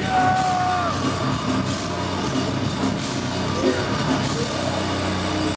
Yeah!